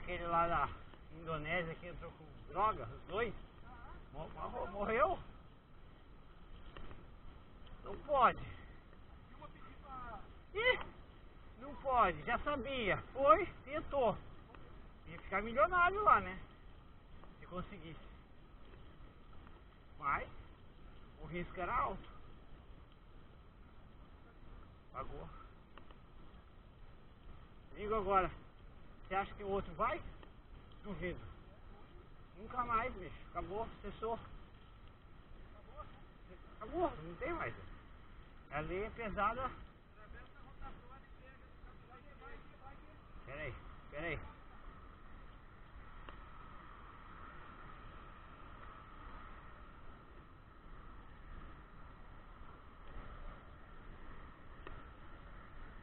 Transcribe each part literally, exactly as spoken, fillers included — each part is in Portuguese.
aquele lá da Indonésia que entrou com droga, os dois? Morreu? Não pode. Ih, não pode, já sabia. Foi, tentou. Ia ficar milionário lá, né? Se conseguisse. Mas o risco era alto. Pagou. Digo agora, você acha que o outro vai? Duvido. Nunca mais, bicho. Acabou, cessou. Acabou, não tem mais. A lei é pesada. Peraí, peraí.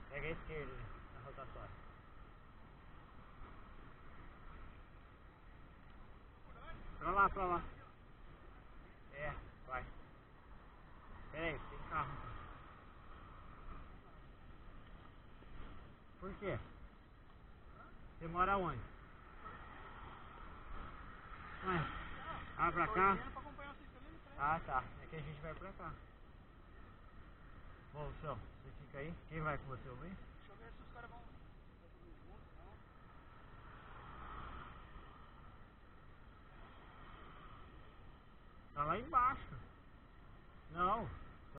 Pega a esquerda na rotatória. Pra lá, pra lá. É, vai. Pera aí, tem carro. Por quê? Você mora onde? Ah, pra cá? Ah, tá. É que a gente vai pra cá. Bom, senhor, você fica aí. Quem vai com você, Luiz? Deixa eu ver se os caras vão. Tá lá embaixo. Não.